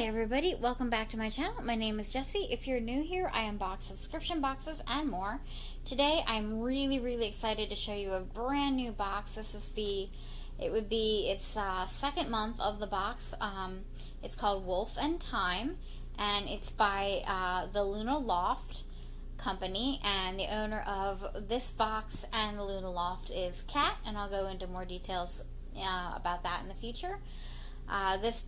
Hi everybody, welcome back to my channel. My name is Jessie. If you're new here, I unbox subscription boxes and more. Today I'm really excited to show you a brand new box. This is its second month of the box. It's called Wolf and Thyme, and it's by the Luna Loft Company, and the owner of this box and the Luna Loft is Kat, and I'll go into more details about that in the future. This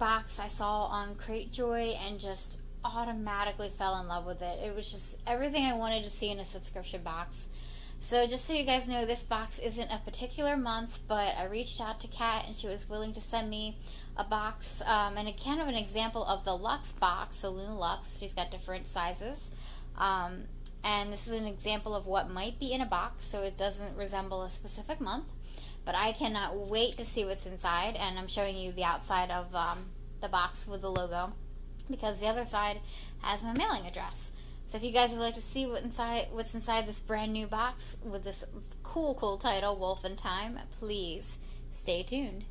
box I saw on Cratejoy and just automatically fell in love with it. It was just everything I wanted to see in a subscription box. So just so you guys know, this box isn't a particular month, but I reached out to Kat and she was willing to send me a box and a kind of an example of the Lux box, so LunaLux. She's got different sizes. And this is an example of what might be in a box, so it doesn't resemble a specific month. But I cannot wait to see what's inside, and I'm showing you the outside of the box with the logo because the other side has my mailing address. So if you guys would like to see what's inside this brand new box with this cool title, Wolf and Thyme, please stay tuned.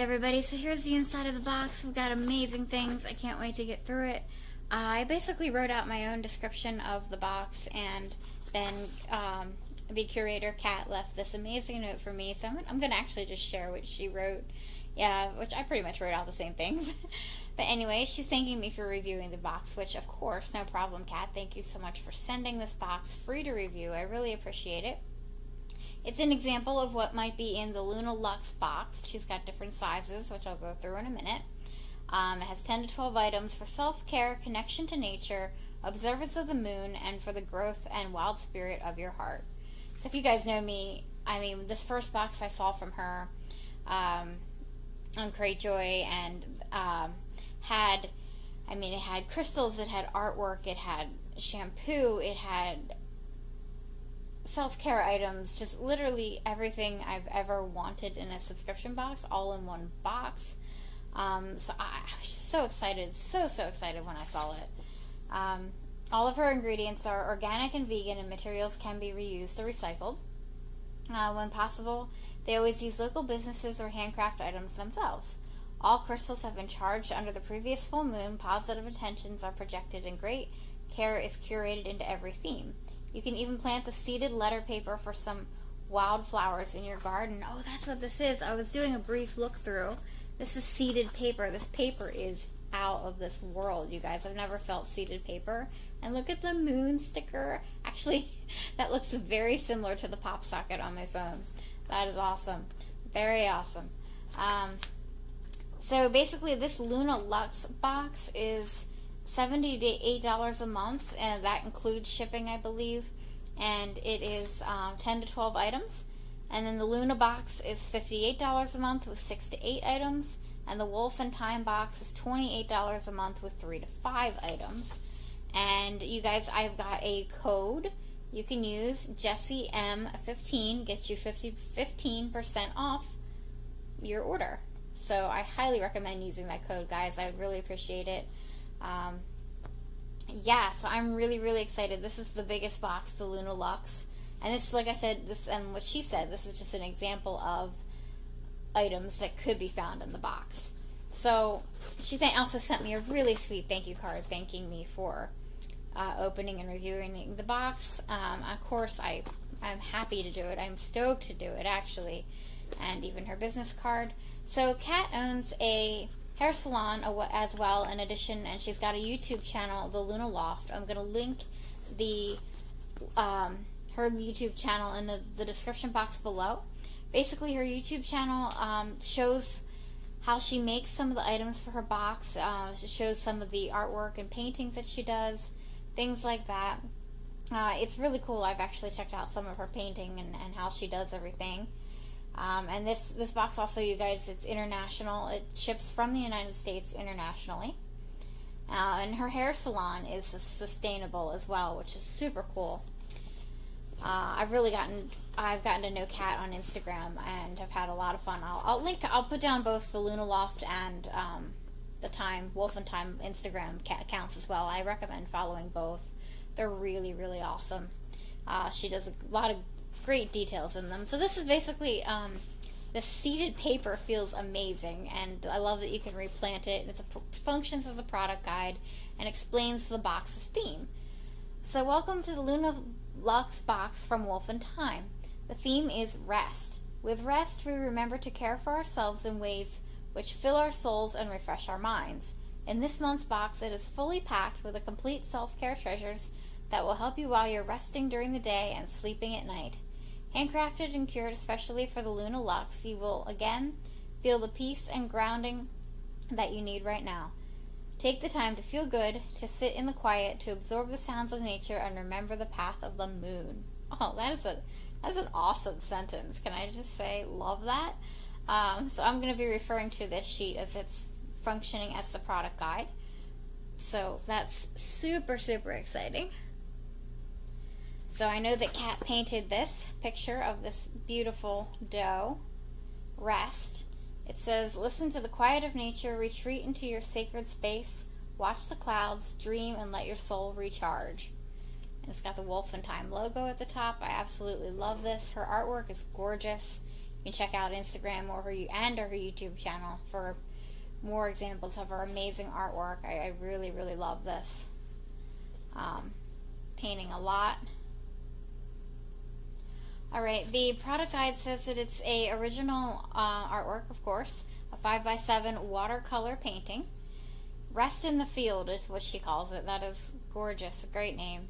Everybody, so here's the inside of the box. We've got amazing things. I can't wait to get through it. I basically wrote out my own description of the box, and then the curator Kat left this amazing note for me, so I'm gonna actually just share what she wrote. Yeah, which I pretty much wrote all the same things. But anyway, she's thanking me for reviewing the box, which of course, no problem, Kat. Thank you so much for sending this box free to review. I really appreciate it. It's an example of what might be in the LunaLux box. She's got different sizes, which I'll go through in a minute. It has 10 to 12 items for self-care, connection to nature, observance of the moon, and for the growth and wild spirit of your heart. So if you guys know me, I mean, this first box I saw from her on Cratejoy, and it had crystals, it had artwork, it had shampoo, it had self-care items, just literally everything I've ever wanted in a subscription box, all in one box. So I was just so excited, so excited when I saw it. All of her ingredients are organic and vegan, and materials can be reused or recycled. When possible, they always use local businesses or handcraft items themselves. All crystals have been charged under the previous full moon, positive intentions are projected, and great care is curated into every theme. You can even plant the seeded letter paper for some wildflowers in your garden. Oh, that's what this is. I was doing a brief look through. This is seeded paper. This paper is out of this world, you guys. I've never felt seeded paper. And look at the moon sticker. Actually, that looks very similar to the pop socket on my phone. That is awesome. Very awesome. So basically, this LunaLux box is $78 a month, and that includes shipping, I believe, and it is 10 to 12 items. And then the Luna box is $58 a month with 6 to 8 items, and the Wolf and Thyme box is $28 a month with 3 to 5 items. And you guys, I've got a code you can use, JessieM15, gets you 15% off your order. So I highly recommend using that code, guys. I really appreciate it. Yeah, so I'm really excited. This is the biggest box, the LunaLux, and it's like I said, and what she said, this is just an example of items that could be found in the box. So she also sent me a really sweet thank you card thanking me for opening and reviewing the box. Of course, I'm happy to do it. I'm stoked to do it, actually, and even her business card. So Kat owns a hair salon as well, in addition, and she's got a YouTube channel, the Luna Loft. I'm going to link the her YouTube channel in the description box below. Basically, her YouTube channel shows how she makes some of the items for her box. She shows some of the artwork and paintings that she does, things like that. It's really cool. I've actually checked out some of her painting and how she does everything. And this box also, you guys, it's international. It ships from the United States internationally. And her hair salon is sustainable as well, which is super cool. I've gotten to know Kat on Instagram and have had a lot of fun. I'll put down both the LunaLoft and the Wolf and Thyme Instagram accounts as well. I recommend following both They're really, really awesome. She does a lot of great details in them. So this is basically, the seeded paper feels amazing, and I love that you can replant it. It functions as a product guide and explains the box's theme. So welcome to the LunaLux box from Wolf and Thyme. The theme is rest. With rest, we remember to care for ourselves in ways which fill our souls and refresh our minds. In this month's box, it is fully packed with a complete self-care treasures that will help you while you're resting during the day and sleeping at night. Handcrafted and cured especially for the LunaLux, you will again feel the peace and grounding that you need right now. Take the time to feel good, to sit in the quiet, to absorb the sounds of nature, and remember the path of the moon. Oh, that's an awesome sentence. Can I just say, love that? So I'm going to be referring to this sheet as it's functioning as the product guide. So that's super, super exciting. So I know that Kat painted this picture of this beautiful doe. Rest. It says, listen to the quiet of nature, retreat into your sacred space, watch the clouds, dream, and let your soul recharge. It's got the Wolf and Thyme logo at the top. I absolutely love this. Her artwork is gorgeous. You can check out Instagram or her YouTube channel for more examples of her amazing artwork. I really, really love this. Painting a lot. Alright, the product guide says that it's a original artwork, of course. A 5x7 watercolor painting. Rest in the Field is what she calls it. That is gorgeous. A great name.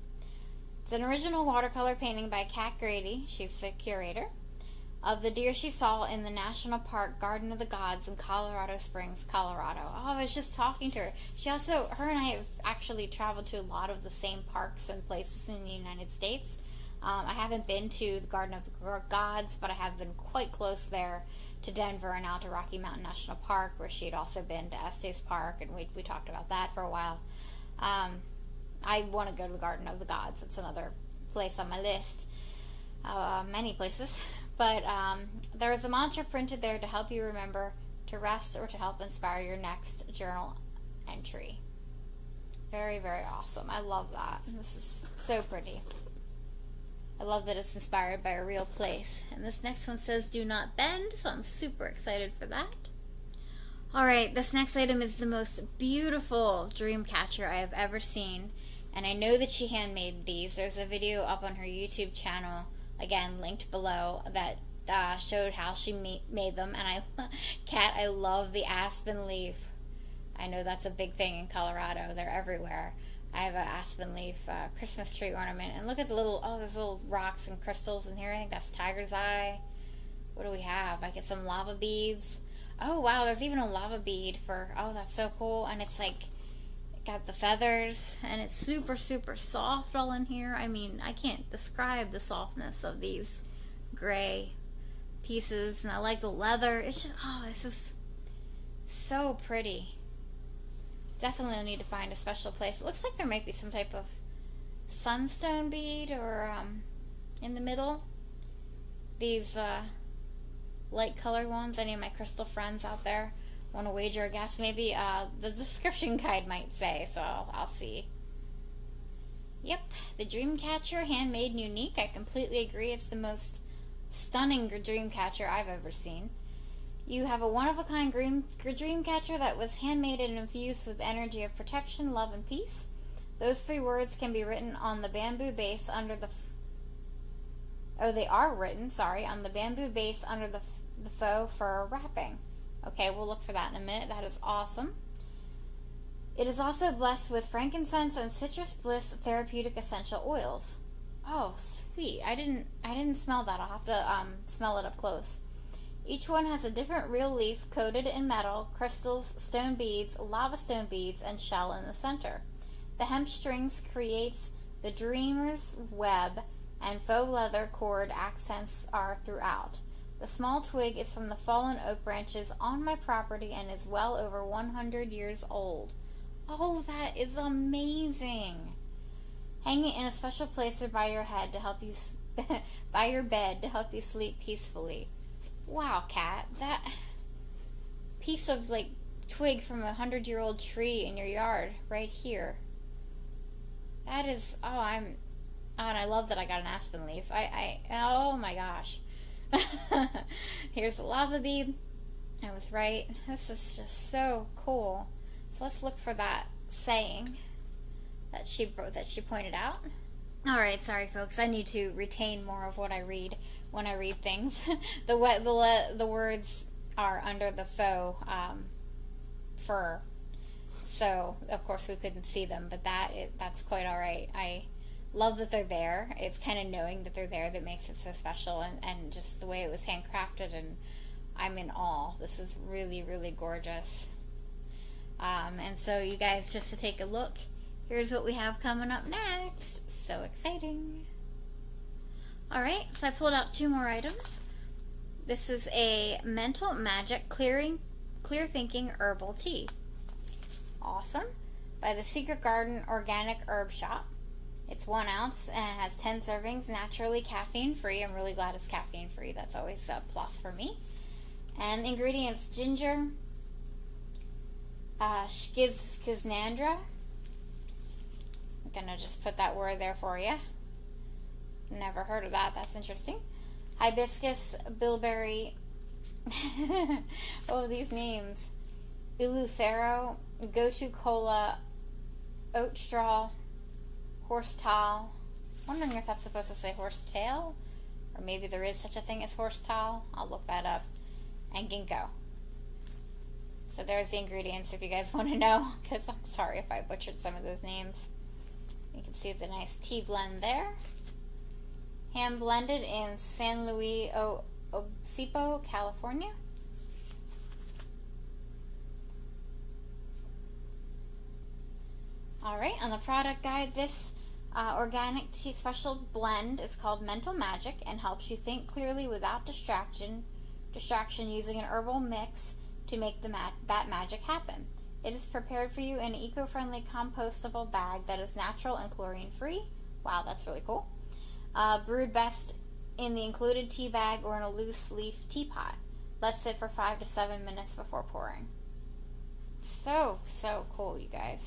It's an original watercolor painting by Kat Grady, she's the curator, of the deer she saw in the National Park Garden of the Gods in Colorado Springs, Colorado. Oh, I was just talking to her. She also, her and I have actually traveled to a lot of the same parks and places in the United States. I haven't been to the Garden of the Gods, but I have been quite close there to Denver and out to Rocky Mountain National Park, where she had also been to Estes Park, and we talked about that for a while. I want to go to the Garden of the Gods. It's another place on my list. Many places. But there is a mantra printed there to help you remember to rest or to help inspire your next journal entry. Very, very awesome. I love that. This is so pretty. I love that it's inspired by a real place. And this next one says, do not bend, so I'm super excited for that. Alright, this next item is the most beautiful dream catcher I have ever seen. And I know that she handmade these. There's a video up on her YouTube channel, again, linked below, that showed how she made them. And Kat, I love the aspen leaf. I know that's a big thing in Colorado. They're everywhere. I have an aspen leaf Christmas tree ornament. And look at the little, oh, there's little rocks and crystals in here. I think that's tiger's eye. What do we have? I get some lava beads. Oh wow, there's even a lava bead for, oh, that's so cool. And it's like, it got the feathers, and it's super, super soft all in here. I mean, I can't describe the softness of these gray pieces, and I like the leather. It's just, oh, this is so pretty. Definitely need to find a special place. It looks like there might be some type of sunstone bead, or in the middle, these, light colored ones. Any of my crystal friends out there want to wager a guess? Maybe the description guide might say, so I'll see. Yep, the dream catcher, handmade and unique. I completely agree. It's the most stunning dream catcher I've ever seen. You have a one-of-a-kind dream catcher that was handmade and infused with energy of protection, love, and peace. Those three words can be written on the bamboo base under the on the bamboo base under the faux fur wrapping. Okay, we'll look for that in a minute. That is awesome. It is also blessed with frankincense and citrus bliss therapeutic essential oils. Oh, sweet. I didn't smell that. I'll have to smell it up close. Each one has a different real leaf coated in metal, crystals, stone beads, lava stone beads, and shell in the center. The hemp strings creates the dreamer's web, and faux leather cord accents are throughout. The small twig is from the fallen oak branches on my property and is well over 100 years old. Oh, that is amazing! Hang it in a special place or by your head to help you by your bed to help you sleep peacefully. Wow, Kat, that piece of like twig from a 100-year-old tree in your yard right here. That is, oh, and I love that I got an aspen leaf. Oh my gosh. Here's the lava bead. I was right. This is just so cool. So let's look for that saying that she pointed out. Alright, sorry folks, I need to retain more of what I read when I read things. the words are under the faux fur, so of course we couldn't see them, but that's quite alright. I love that they're there. It's kind of knowing that they're there that makes it so special, and just the way it was handcrafted, and I'm in awe. This is really, really gorgeous. And so you guys, just to take a look, here's what we have coming up next. So exciting. Alright, so I pulled out two more items. This is a Mental Magic Clear Thinking Herbal Tea. Awesome. By the Secret Garden Organic Herb Shop. It's 1 ounce and it has 10 servings, naturally caffeine free. I'm really glad it's caffeine free. That's always a plus for me. And ingredients: ginger, schizandra. I'm going to just put that word there for you. Never heard of that. That's interesting. Hibiscus, bilberry. Oh, these names. Eleuthero, Gotu Cola, oat straw, horsetail. I'm wondering if that's supposed to say horsetail, or maybe there is such a thing as horsetail. I'll look that up. And ginkgo. So there's the ingredients if you guys want to know, because I'm sorry if I butchered some of those names. You can see the nice tea blend there. Hand blended in San Luis Obispo, California. Alright, on the product guide, this organic tea special blend is called Mental Magic and helps you think clearly without distraction using an herbal mix to make that magic happen. It is prepared for you in an eco-friendly compostable bag that is natural and chlorine-free. Wow, that's really cool. Brewed best in the included tea bag or in a loose leaf teapot. Let sit for 5 to 7 minutes before pouring. So cool, you guys.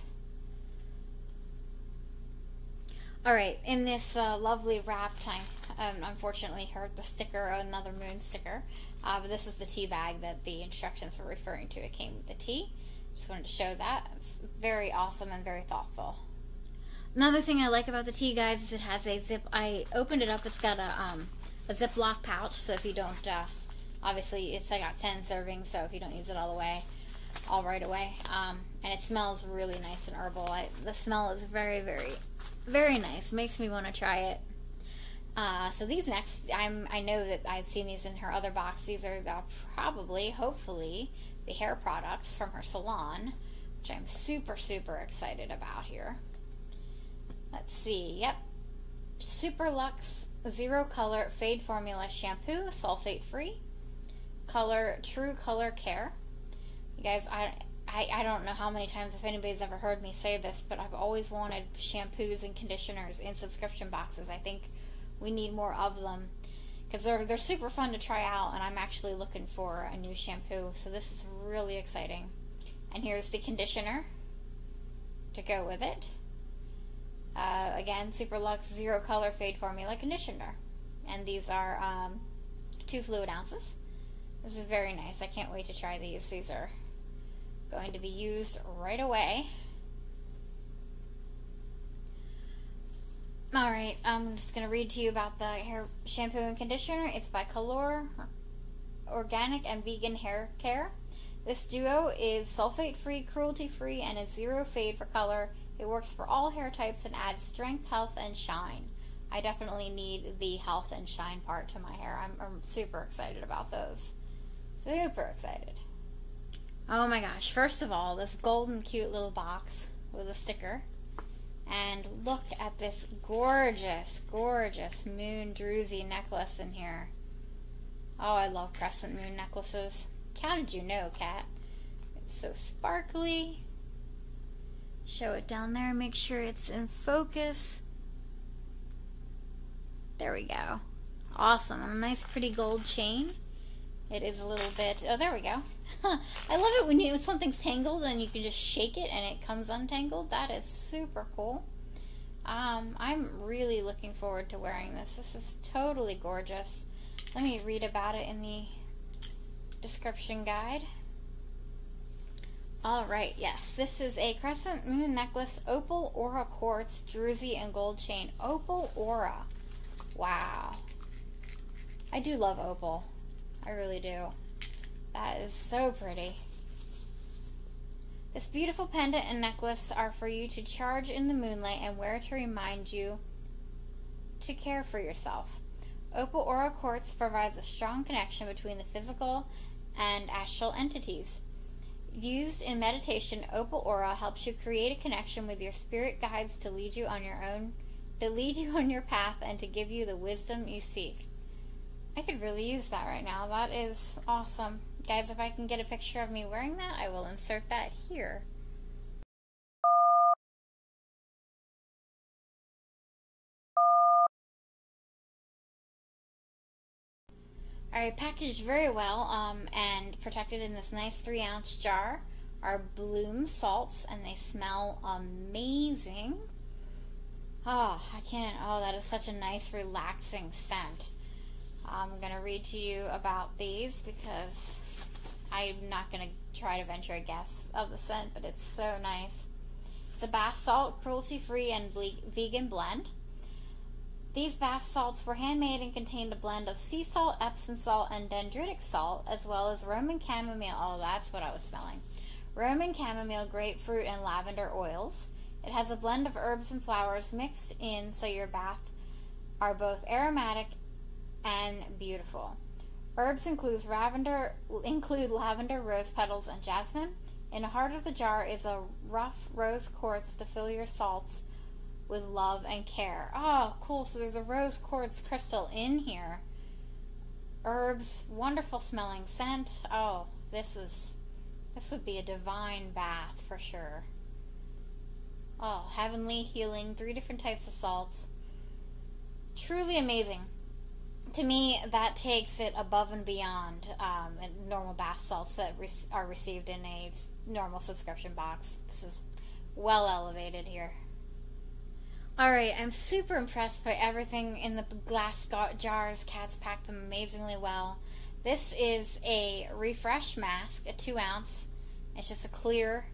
Alright, in this lovely wrap time, unfortunately hurt the sticker, another moon sticker, but this is the tea bag that the instructions were referring to. It came with the tea. Just wanted to show that. It's very awesome and very thoughtful. Another thing I like about the tea, guys, is it has a zip. I opened it up. It's got a Ziploc pouch, so if you don't, obviously it's, I got 10 servings, so if you don't use it all the way, all right away. And it smells really nice and herbal. The smell is very, very, very nice. Makes me want to try it. So these next, I know that I've seen these in her other box. These are probably, hopefully, the hair products from her salon, which I'm super, super excited about here. Let's see. Yep. Superlux Zero Color Fade Formula Shampoo, sulfate free. Color, True Color Care. You guys, I don't know how many times, if anybody's ever heard me say this, but I've always wanted shampoos and conditioners in subscription boxes. I think we need more of them, because they're super fun to try out, and I'm actually looking for a new shampoo, so this is really exciting. And here's the conditioner to go with it. Again, Superlux Zero Color Fade Formula Conditioner, and these are 2 fluid ounces. This is very nice. I can't wait to try these. These are going to be used right away. Alright, I'm just going to read to you about the hair shampoo and conditioner. It's by Color Organic and Vegan Hair Care. This duo is sulfate-free, cruelty-free, and a zero fade for color. It works for all hair types and adds strength, health, and shine. I definitely need the health and shine part to my hair. I'm super excited about those. Super excited. Oh my gosh, first of all, this golden cute little box with a sticker. And look at this gorgeous, gorgeous moon druzy necklace in here. Oh, I love crescent moon necklaces. How did you know, Kat? It's so sparkly. Show it down there. Make sure it's in focus. There we go. Awesome. And a nice pretty gold chain. It is a little bit... Oh, there we go. I love it when something's tangled and you can just shake it and it comes untangled. That is super cool. I'm really looking forward to wearing this. This is totally gorgeous. Let me read about it in the description guide. Alright, yes, this is a crescent moon necklace, opal aura quartz, druzy, and gold chain. Opal aura. Wow. I do love opal. I really do. That is so pretty. This beautiful pendant and necklace are for you to charge in the moonlight and wear to remind you to care for yourself. Opal aura quartz provides a strong connection between the physical and astral entities. Used in meditation, opal aura helps you create a connection with your spirit guides to lead you on your your path and to give you the wisdom you seek. I could really use that right now. That is awesome. Guys, if I can get a picture of me wearing that, I will insert that here. Alright, packaged very well and protected in this nice 3-ounce jar are bloom salts, and they smell amazing. Oh, I can't. Oh, that is such a nice, relaxing scent. I'm going to read to you about these because I'm not going to try to venture a guess of the scent, but it's so nice. It's a bath salt, cruelty-free and vegan blend. These bath salts were handmade and contained a blend of sea salt, Epsom salt, and dendritic salt, as well as Roman chamomile. Oh, that's what I was smelling. Roman chamomile, grapefruit, and lavender oils. It has a blend of herbs and flowers mixed in, so your baths are both aromatic and beautiful. Herbs include lavender, rose petals, and jasmine. In the heart of the jar is a rough rose quartz to fill your salts with love and care. Oh, cool. So there's a rose quartz crystal in here. Herbs, wonderful smelling scent. Oh, this would be a divine bath for sure. Oh, heavenly, healing, 3 different types of salts. Truly amazing. To me, that takes it above and beyond normal bath salts that are received in a normal subscription box. This is well elevated here. Alright, I'm super impressed by everything in the glass jars. Kat's packed them amazingly well. This is a refresh mask, a 2-ounce. It's just a clear,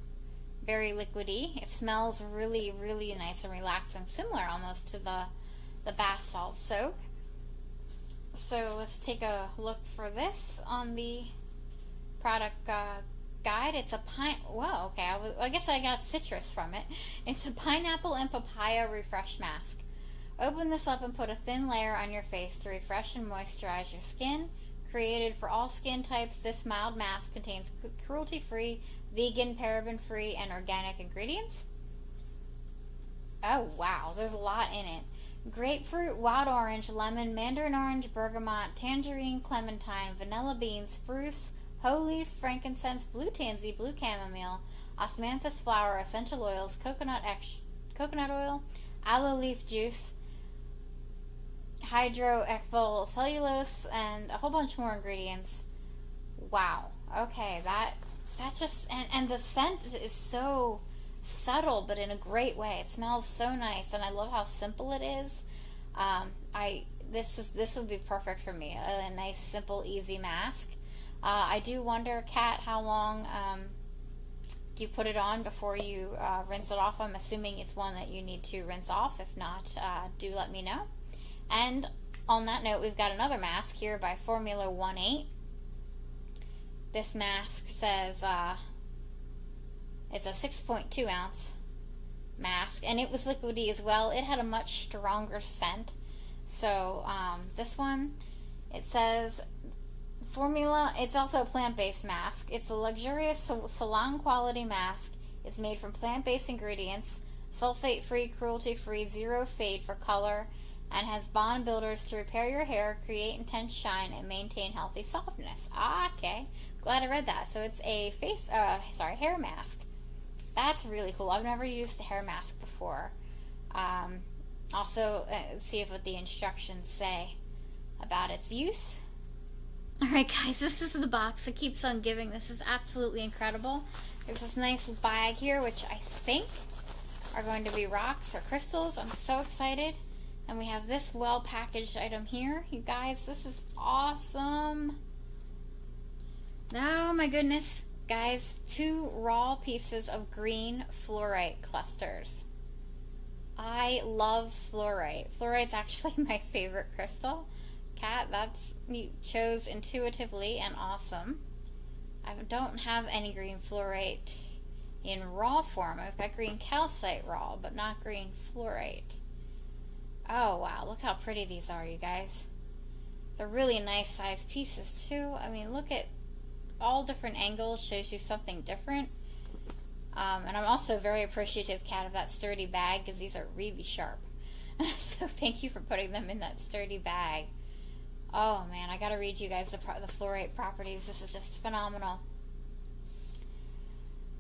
very liquidy. It smells really, really nice and relaxing, similar almost to the bath salt soak. So let's take a look for this on the product guide. It's a whoa, okay, I guess I got citrus from it. It's a pineapple and papaya refresh mask. Open this up and put a thin layer on your face to refresh and moisturize your skin. Created for all skin types, this mild mask contains cruelty-free, vegan, paraben-free, and organic ingredients. Oh, wow, there's a lot in it. Grapefruit, wild orange, lemon, mandarin orange, bergamot, tangerine, clementine, vanilla bean, spruce, hoe leaf, frankincense, blue tansy, blue chamomile, osmanthus flower, essential oils, coconut oil, aloe leaf juice, hydroethyl cellulose, and a whole bunch more ingredients. Wow. Okay, that just and the scent is so subtle, but in a great way. It smells so nice, and I love how simple it is. This would be perfect for me. A nice, simple, easy mask. I do wonder, Kat, how long do you put it on before you rinse it off? I'm assuming it's one that you need to rinse off. If not, do let me know. And on that note, we've got another mask here by Formula 18. This mask says it's a 6.2-ounce mask, and it was liquidy as well. It had a much stronger scent. So this one, it says Formula. It's also a plant-based mask. It's a luxurious salon-quality mask. It's made from plant-based ingredients, sulfate-free, cruelty-free, zero fade for color, and has bond builders to repair your hair, create intense shine, and maintain healthy softness. Ah, okay. Glad I read that. So it's a hair mask. That's really cool. I've never used a hair mask before. Also, see what the instructions say about its use. Alright guys, this is the box that keeps on giving. This is absolutely incredible. There's this nice bag here, which I think are going to be rocks or crystals. I'm so excited. And we have this well packaged item here. You guys, this is awesome. Oh my goodness, guys, 2 raw pieces of green fluorite clusters. I love fluorite. Fluorite's actually my favorite crystal. Kat, that's, you chose intuitively and awesome. I don't have any green fluorite in raw form. I've got green calcite raw, but not green fluorite. Oh wow, look how pretty these are, you guys. They're really nice sized pieces too. I mean, look at all different angles, shows you something different. And I'm also very appreciative, Kat, of that sturdy bag, because these are really sharp. So thank you for putting them in that sturdy bag. Oh man, I gotta read you guys the fluorite properties. This is just phenomenal.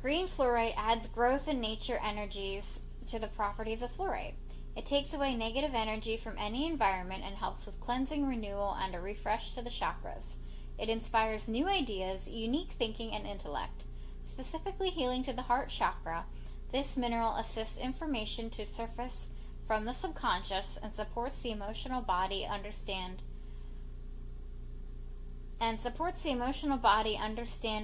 Green fluorite adds growth and nature energies to the properties of fluorite. It takes away negative energy from any environment and helps with cleansing, renewal, and a refresh to the chakras. It inspires new ideas, unique thinking, and intellect. Specifically healing to the heart chakra, this mineral assists information to surface from the subconscious and supports the emotional body understand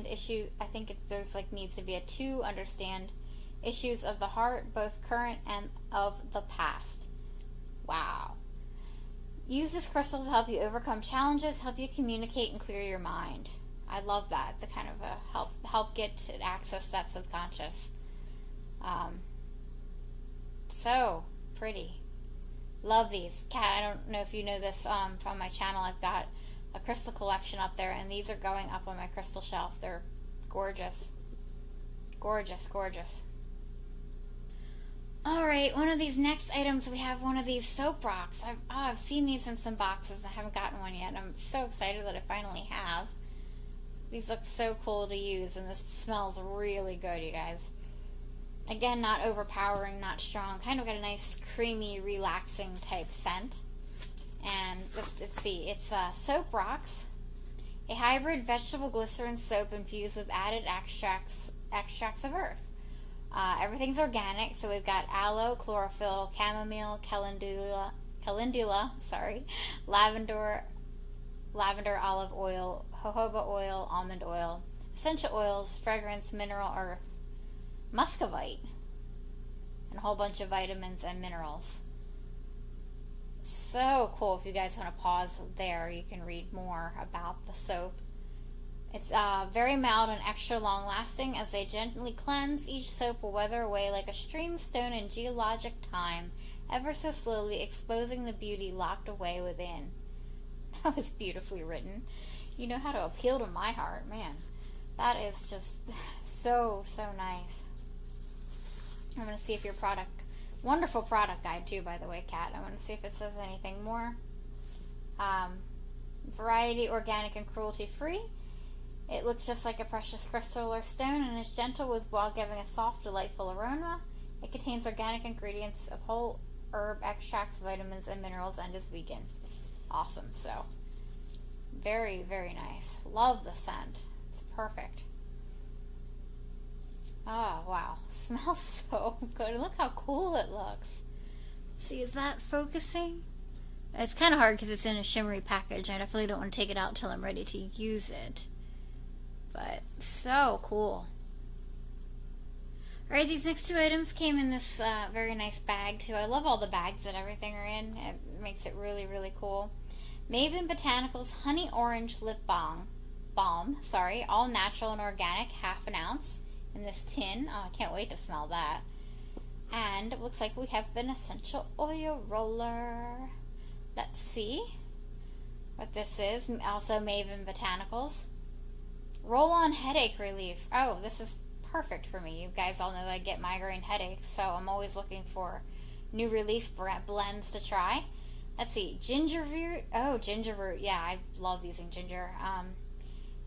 issue. I think there's like needs to be a 2, understand issues of the heart, both current and of the past. Wow. Use this crystal to help you overcome challenges, help you communicate, and clear your mind. I love that. The kind of a help get to access that subconscious. So pretty. Love these. Kat, I don't know if you know this, from my channel, I've got a crystal collection up there, and these are going up on my crystal shelf. They're gorgeous, gorgeous, gorgeous. All right, one of these next items, we have one of these soap rocks. I've seen these in some boxes. I haven't gotten one yet, and I'm so excited that I finally have. These look so cool to use, and this smells really good, you guys. Again, not overpowering, not strong. Kind of got a nice, creamy, relaxing type scent. And let's see, it's Soap Rocks, a hybrid vegetable glycerin soap infused with added extracts of earth. Everything's organic, so we've got aloe, chlorophyll, chamomile, calendula, lavender, olive oil, jojoba oil, almond oil, essential oils, fragrance, mineral earth, muscovite, and a whole bunch of vitamins and minerals. So cool. If you guys want to pause there, you can read more about the soap. It's very mild and extra long lasting. As they gently cleanse, each soap will weather away like a stream stone in geologic time, ever so slowly, exposing the beauty locked away within. That was beautifully written. You know how to appeal to my heart, man. That is just so nice. I'm going to see if your product, wonderful product guide too, by the way, Kat. I want to see if it says anything more. Variety, organic, and cruelty-free. It looks just like a precious crystal or stone and is gentle while giving a soft, delightful aroma. It contains organic ingredients of whole herb extracts, vitamins, and minerals, and is vegan. Awesome. So, very, very nice. Love the scent. It's perfect. Oh wow, smells so good. Look how cool it looks. See, is that focusing? It's kind of hard because it's in a shimmery package. I definitely don't want to take it out till I'm ready to use it. But so cool. Alright, these next 2 items came in this very nice bag too. I love all the bags that everything are in. It makes it really, really cool. Maven Botanicals Honey Orange Lip Balm, all natural and organic, half an ounce. In this tin. Oh, I can't wait to smell that. And it looks like we have an essential oil roller. Let's see what this is. Also Maven Botanicals. Roll-on headache relief. Oh, this is perfect for me. You guys all know I get migraine headaches, so I'm always looking for new relief blends to try. Let's see. Ginger root. Oh, ginger root. Yeah, I love using ginger.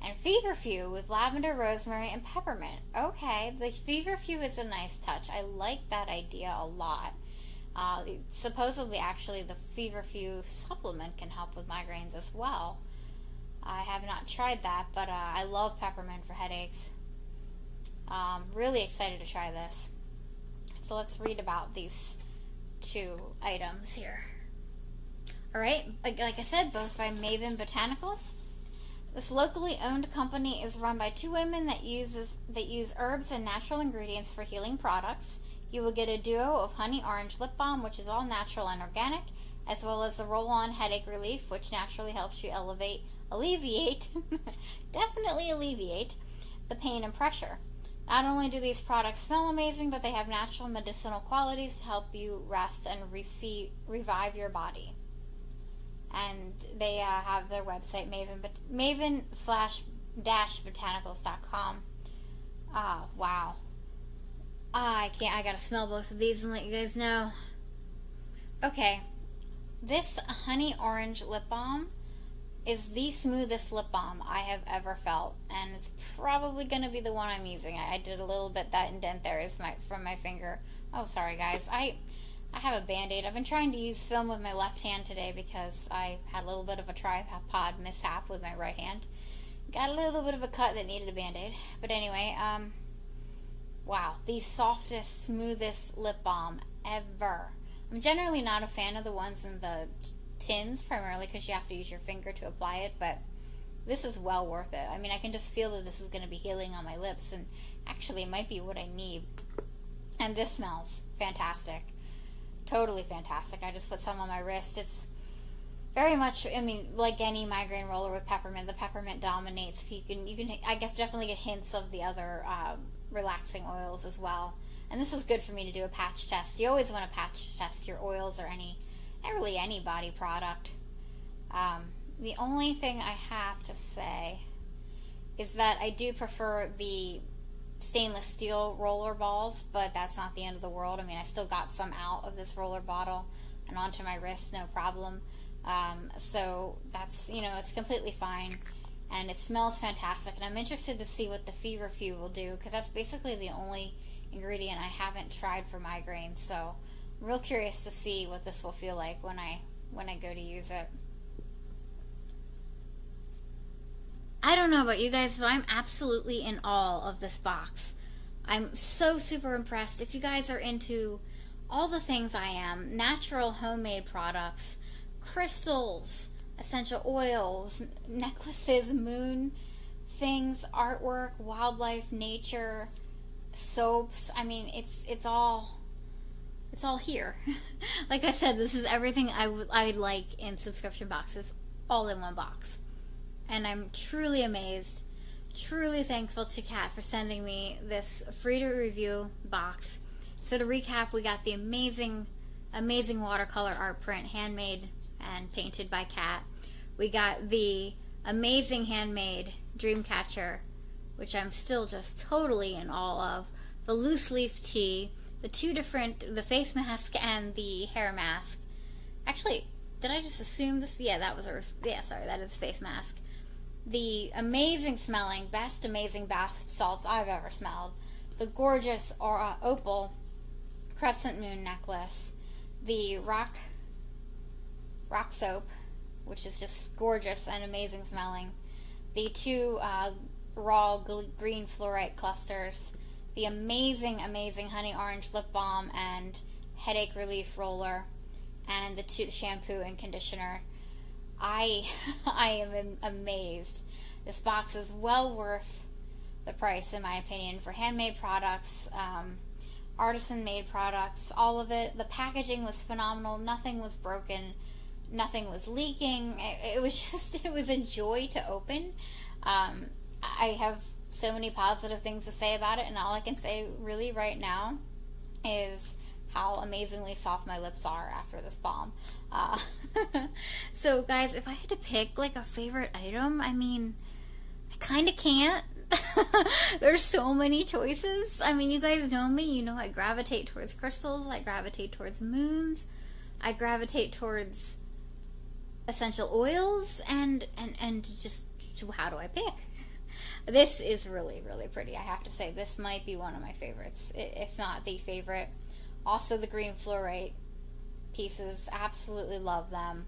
And Feverfew with lavender, rosemary, and peppermint. Okay, the Feverfew is a nice touch. I like that idea a lot. Supposedly, actually, the Feverfew supplement can help with migraines as well. I have not tried that, but I love peppermint for headaches. Really excited to try this. So let's read about these two items here. All right, like I said, both by Maven Botanicals. This locally owned company is run by two women that use herbs and natural ingredients for healing products. You will get a duo of honey orange lip balm, which is all natural and organic, as well as the roll-on headache relief, which naturally helps you alleviate, definitely alleviate, the pain and pressure. Not only do these products smell amazing, but they have natural medicinal qualities to help you rest and revive your body. And they have their website, maven-botanicals.com. Oh, wow. I gotta smell both of these and let you guys know. Okay. This honey orange lip balm is the smoothest lip balm I have ever felt, and it's probably going to be the one I'm using. I did a little bit, that indent there is from my finger. Oh, sorry guys. I have a Band-Aid. I've been trying to use film with my left hand today because I had a little bit of a tripod mishap with my right hand. Got a little bit of a cut that needed a Band-Aid. But anyway, wow, the softest, smoothest lip balm ever. I'm generally not a fan of the ones in the tins, primarily because you have to use your finger to apply it, but this is well worth it. I mean, I can just feel that this is going to be healing on my lips, and actually it might be what I need. And this smells fantastic. Totally fantastic. I just put some on my wrist. It's very much, I mean, like any migraine roller with peppermint, the peppermint dominates. I definitely get hints of the other relaxing oils as well. And this was good for me to do a patch test. You always want to patch test your oils or really any body product. The only thing I have to say is that I do prefer the stainless steel roller balls, but that's not the end of the world. I mean, I still got some out of this roller bottle and onto my wrist, no problem. So that's, you know, it's completely fine. And it smells fantastic. And I'm interested to see what the Feverfew will do, because that's basically the only ingredient I haven't tried for migraines, so I'm real curious to see what this will feel like when I go to use it. I don't know about you guys, but I'm absolutely in awe of this box. I'm so super impressed. If you guys are into all the things I am, natural homemade products, crystals, essential oils, necklaces, moon things, artwork, wildlife, nature, soaps, I mean, it's all here. Like I said, this is everything I like in subscription boxes, all in one box. And I'm truly amazed, truly thankful to Kat for sending me this free to review box. So to recap, we got the amazing watercolor art print, handmade and painted by Kat. We got the amazing handmade Dreamcatcher, which I'm still just totally in awe of, the loose leaf tea, the face mask and the hair mask. Actually, did I just assume this? Yeah, that is face mask. The amazing smelling, best amazing bath salts I've ever smelled. The gorgeous Aura Opal Crescent Moon necklace. The rock soap, which is just gorgeous and amazing smelling. The two raw green fluorite clusters, the amazing honey orange lip balm and headache relief roller, and the two shampoo and conditioner. I am amazed. This box is well worth the price, in my opinion, for handmade products, artisan made products, all of it. The packaging was phenomenal. Nothing was broken, nothing was leaking. It was a joy to open. I have so many positive things to say about it, and all I can say really right now is how amazingly soft my lips are after this balm. So guys, if I had to pick like a favorite item, I mean, I kind of can't. There's so many choices. I mean, you guys know me, you know I gravitate towards crystals, I gravitate towards moons, I gravitate towards essential oils, and just how do I pick? This is really pretty. I have to say, this might be one of my favorites, if not the favorite. Also the green fluorite pieces, absolutely love them.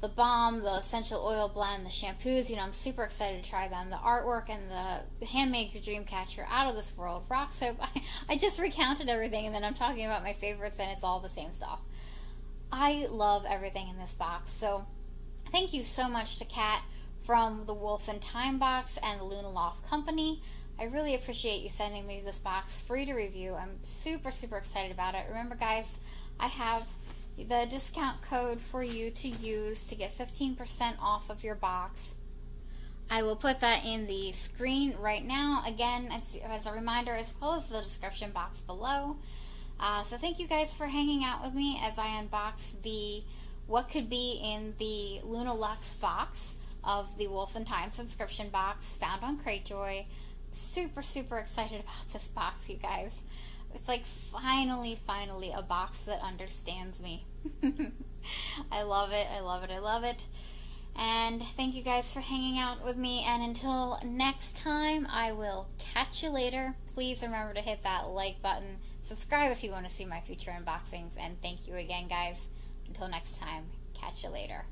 the balm, the essential oil blend, the shampoos. You know, I'm super excited to try them. The artwork and the handmade your dream catcher, out of this world, rock soap. I just recounted everything, and then I'm talking about my favorites, and it's all the same stuff. I love everything in this box. So thank you so much to Kat from the Wolf and Thyme box and the Luna Loft Company. I really appreciate you sending me this box free to review. I'm super, super excited about it. Remember, guys, I have the discount code for you to use to get 15% off of your box. I will put that in the screen right now. Again, as a reminder, as well as the description box below. So thank you guys for hanging out with me as I unbox the what could be in the LunaLux box of the Wolf and Thyme subscription box found on Cratejoy. Super, super excited about this box, you guys. It's like finally a box that understands me. I love it, I love it, I love it. And thank you guys for hanging out with me, and until next time, I will catch you later. Please remember to hit that like button, subscribe if you want to see my future unboxings, and thank you again, guys. Until next time, catch you later.